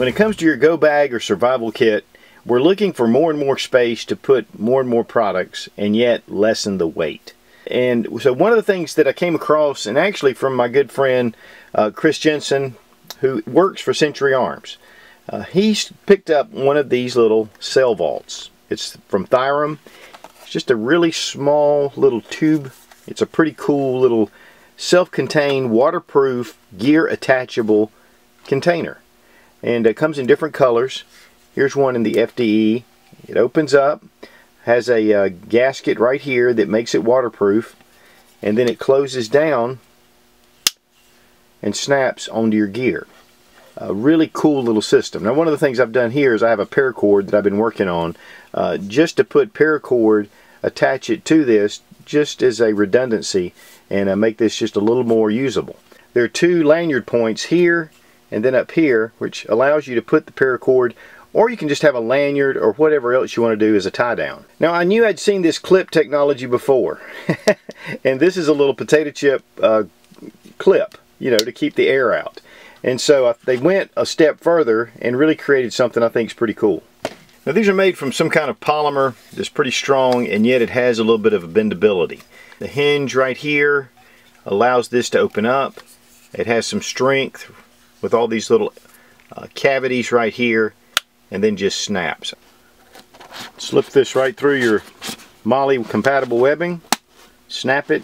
When it comes to your go bag or survival kit, we're looking for more and more space to put more and more products and yet lessen the weight. And so one of the things that I came across, and actually from my good friend Chris Jensen, who works for Century Arms, he's picked up one of these little cell vaults. It's from Thyrm. It's just a really small little tube. It's a pretty cool little self-contained, waterproof, gear attachable container. And it comes in different colors. Here's one in the FDE. It opens up, has a gasket right here that makes it waterproof, and then it closes down and snaps onto your gear. A really cool little system. Now, one of the things I've done here is I have a paracord that I've been working on just to put paracord, attach it to this just as a redundancy, and make this just a little more usable. There are two lanyard points here and then up here, which allows you to put the paracord, or you can just have a lanyard or whatever else you want to do as a tie down. Now, I knew I'd seen this clip technology before and this is a little potato chip clip, you know, to keep the air out. And so they went a step further and really created something I think is pretty cool. Now, these are made from some kind of polymer that's pretty strong, and yet it has a little bit of a bendability. The hinge right here allows this to open up. It has some strength with all these little cavities right here, and then just snaps. Slip this right through your MOLLE compatible webbing, snap it,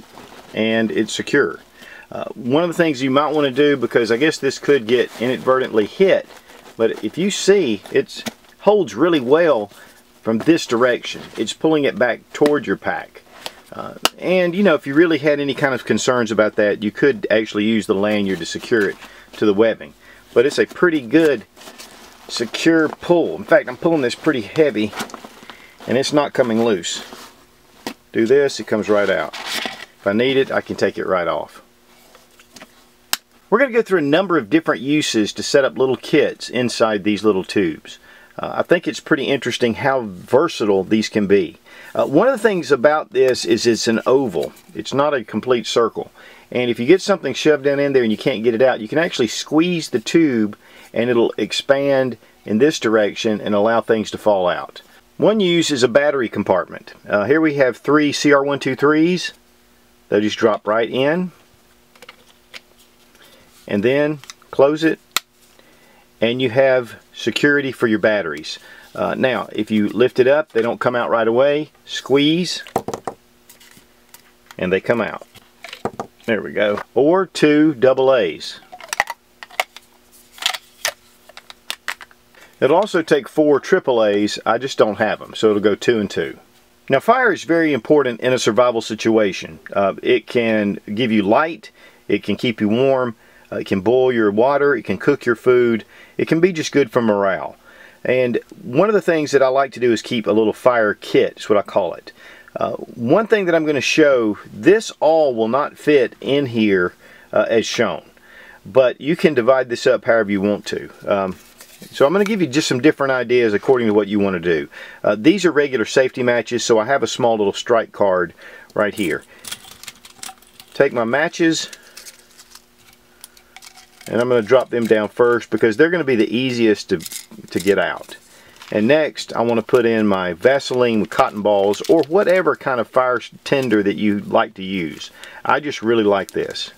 and it's secure. One of the things you might want to do, because I guess this could get inadvertently hit, but if you see, it holds really well from this direction. It's pulling it back toward your pack. And you know, if you really had any kind of concerns about that, you could actually use the lanyard to secure it to the webbing. But it's a pretty good secure pull. In fact, I'm pulling this pretty heavy and it's not coming loose. Do this, it comes right out. If I need it, I can take it right off. We're going to go through a number of different uses to set up little kits inside these little tubes. I think it's pretty interesting how versatile these can be. One of the things about this is it's an oval. It's not a complete circle. And if you get something shoved down in there and you can't get it out, you can actually squeeze the tube and it'll expand in this direction and allow things to fall out. One use is a battery compartment. Here we have three CR123s. They'll just drop right in, and then close it, and you have security for your batteries. Now, if you lift it up, they don't come out right away. Squeeze, and they come out. There we go. Or two AA's. It'll also take four AAA's. I just don't have them, so it'll go 2 and 2. Now, fire is very important in a survival situation. It can give you light, it can keep you warm, it can boil your water, it can cook your food, it can be just good for morale. And one of the things that I like to do is keep a little fire kit, is what I call it. One thing that I'm going to show, this all will not fit in here as shown, but you can divide this up however you want to. So I'm going to give you just some different ideas according to what you want to do. These are regular safety matches, so I have a small little strike card right here. Take my matches, and I'm going to drop them down first because they're going to be the easiest to get out. And next, I want to put in my Vaseline cotton balls or whatever kind of fire tinder that you like to use. I just really like this.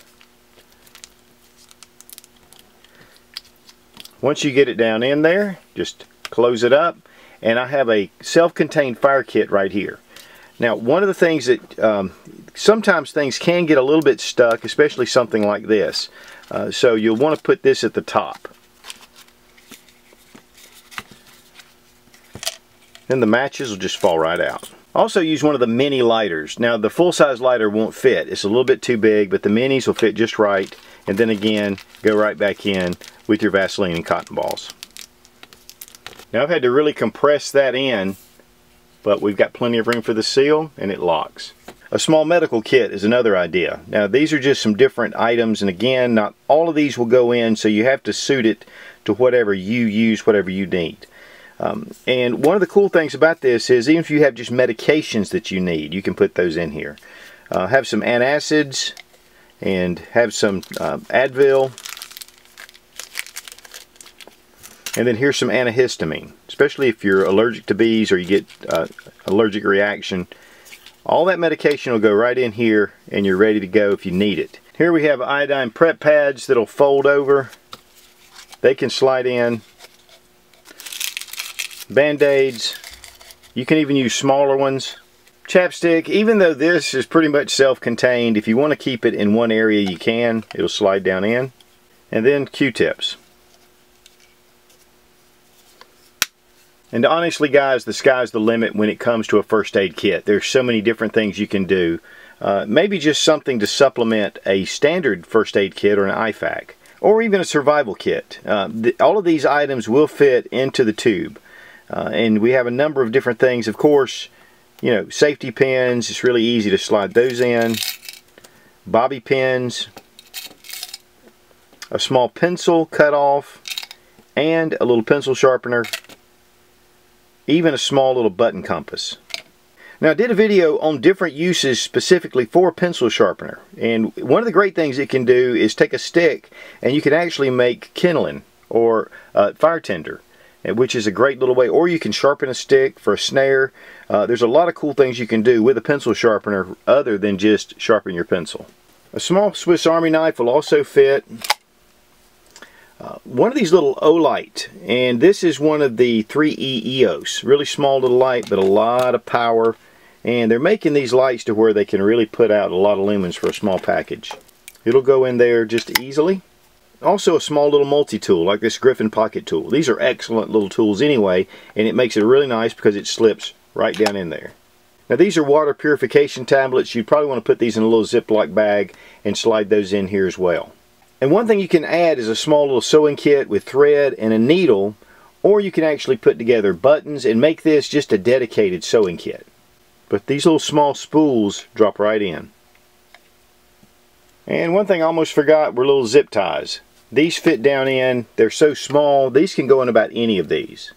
Once you get it down in there, just close it up, and I have a self-contained fire kit right here. Now, one of the things that sometimes things can get a little bit stuck, especially something like this. So you'll want to put this at the top. Then the matches will just fall right out. Also use one of the mini lighters. Now, the full-size lighter won't fit. It's a little bit too big, but the minis will fit just right. And then again, go right back in with your Vaseline and cotton balls. Now, I've had to really compress that in, but we've got plenty of room for the seal, and it locks. A small medical kit is another idea. Now, these are just some different items, and again, not all of these will go in, so you have to suit it to whatever you use, whatever you need. And one of the cool things about this is even if you have just medications that you need, you can put those in here. Have some antacids and have some Advil. And then here's some antihistamine, especially if you're allergic to bees or you get allergic reaction. All that medication will go right in here and you're ready to go if you need it. Here we have iodine prep pads that'll fold over. They can slide in. Band-aids. You can even use smaller ones. Chapstick, even though this is pretty much self-contained, if you want to keep it in one area you can. It'll slide down in. And then Q-tips. And honestly guys, the sky's the limit when it comes to a first aid kit. There's so many different things you can do. Maybe just something to supplement a standard first aid kit or an IFAK. Or even a survival kit. All of these items will fit into the tube. And we have a number of different things. Of course, you know, safety pins, it's really easy to slide those in. Bobby pins. A small pencil cut off. And a little pencil sharpener. Even a small little button compass. Now I did a video on different uses specifically for a pencil sharpener, and one of the great things it can do is take a stick and you can actually make kindling or fire tinder, which is a great little way, or you can sharpen a stick for a snare. There's a lot of cool things you can do with a pencil sharpener other than just sharpen your pencil. A small Swiss Army knife will also fit. One of these little O-Lite, and this is one of the 3E EOS. Really small little light, but a lot of power. And they're making these lights to where they can really put out a lot of lumens for a small package. It'll go in there just easily. Also a small little multi-tool, like this Griffin Pocket Tool. These are excellent little tools anyway, and it makes it really nice because it slips right down in there. Now these are water purification tablets. You'd probably want to put these in a little Ziploc bag and slide those in here as well. And one thing you can add is a small little sewing kit with thread and a needle, or you can actually put together buttons and make this just a dedicated sewing kit. But these little small spools drop right in. And one thing I almost forgot were little zip ties. These fit down in, they're so small, these can go in about any of these.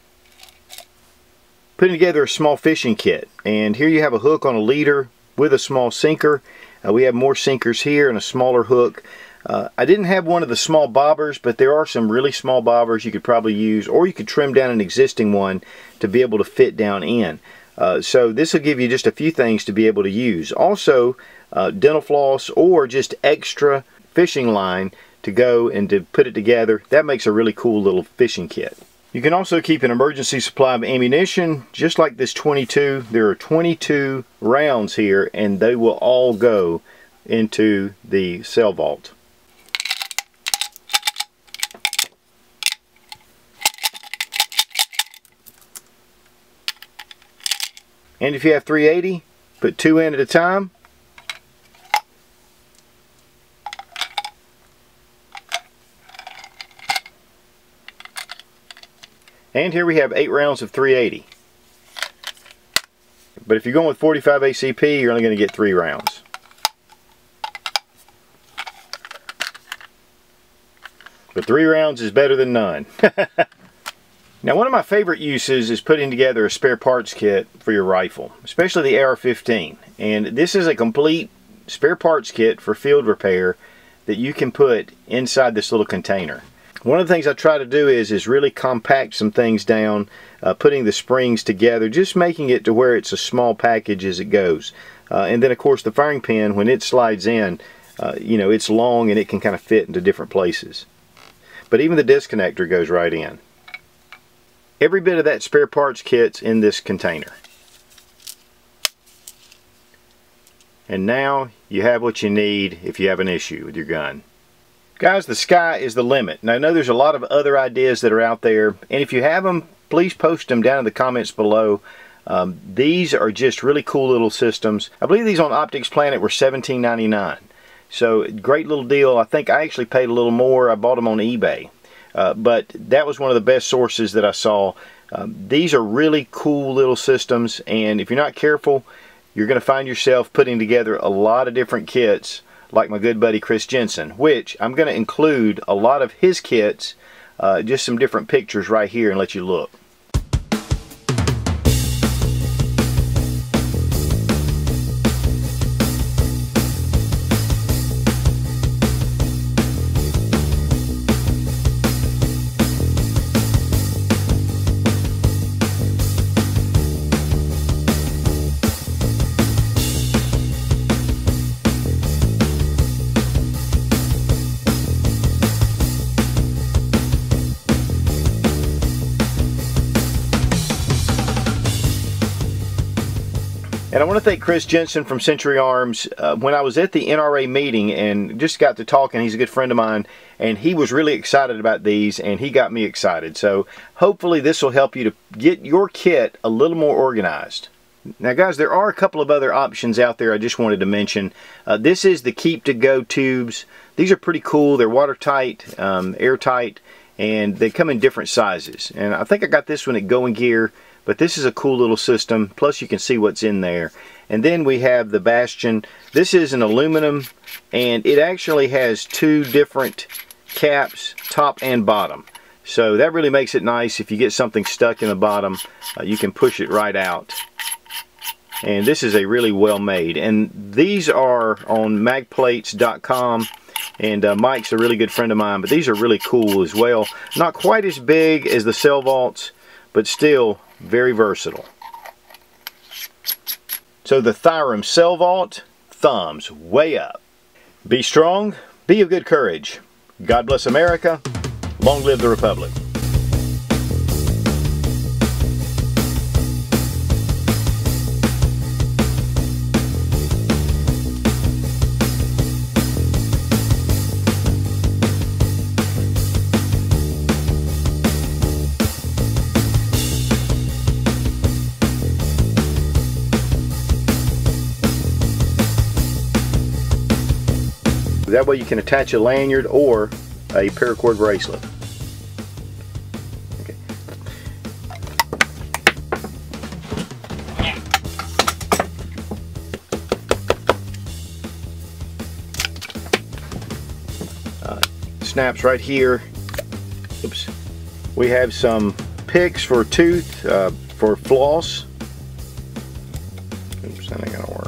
Putting together a small fishing kit, and here you have a hook on a leader with a small sinker. We have more sinkers here and a smaller hook. I didn't have one of the small bobbers, but there are some really small bobbers you could probably use, or you could trim down an existing one to be able to fit down in. So this will give you just a few things to be able to use. Also, dental floss or just extra fishing line to go and to put it together. That makes a really cool little fishing kit. You can also keep an emergency supply of ammunition, just like this 22. There are 22 rounds here, and they will all go into the cell vault. And if you have 380, put 2 in at a time. And here we have 8 rounds of 380. But if you're going with 45 ACP, you're only going to get 3 rounds. But 3 rounds is better than none. Now one of my favorite uses is putting together a spare parts kit for your rifle, especially the AR-15. And this is a complete spare parts kit for field repair that you can put inside this little container. One of the things I try to do is really compact some things down, putting the springs together, just making it to where it's a small package as it goes. And then of course the firing pin, when it slides in, you know, it's long and it can kind of fit into different places. But even the disconnector goes right in. Every bit of that spare parts kit's in this container. And now you have what you need if you have an issue with your gun. Guys, the sky is the limit. Now I know there's a lot of other ideas that are out there, and if you have them, please post them down in the comments below. These are just really cool little systems. I believe these on Optics Planet were $17.99. So great little deal. I think I actually paid a little more. I bought them on eBay. But that was one of the best sources that I saw. These are really cool little systems, and if you're not careful, you're going to find yourself putting together a lot of different kits, like my good buddy Chris Jensen, which I'm going to include a lot of his kits, just some different pictures right here and let you look. And I want to thank Chris Jensen from Century Arms. When I was at the NRA meeting and just got to talking, he's a good friend of mine, and he was really excited about these, and he got me excited. So hopefully this will help you to get your kit a little more organized. Now guys, there are a couple of other options out there I just wanted to mention. This is the Keep to Go tubes. These are pretty cool. They're watertight, airtight, and they come in different sizes. And I think I got this one at Going Gear. But this is a cool little system, plus you can see what's in there. And then we have the Bastion. This is an aluminum, and it actually has two different caps, top and bottom. So that really makes it nice. If you get something stuck in the bottom, you can push it right out. And this is a really well made. And these are on magplates.com. And Mike's a really good friend of mine, but these are really cool as well. Not quite as big as the Cell Vaults, but still very versatile. So the Thyrm Cell Vault, thumbs way up. Be strong, be of good courage. God bless America. Long live the Republic. That way you can attach a lanyard or a paracord bracelet. Okay. Snaps right here. Oops. We have some picks for tooth, for floss. Oops, that ain't gonna work.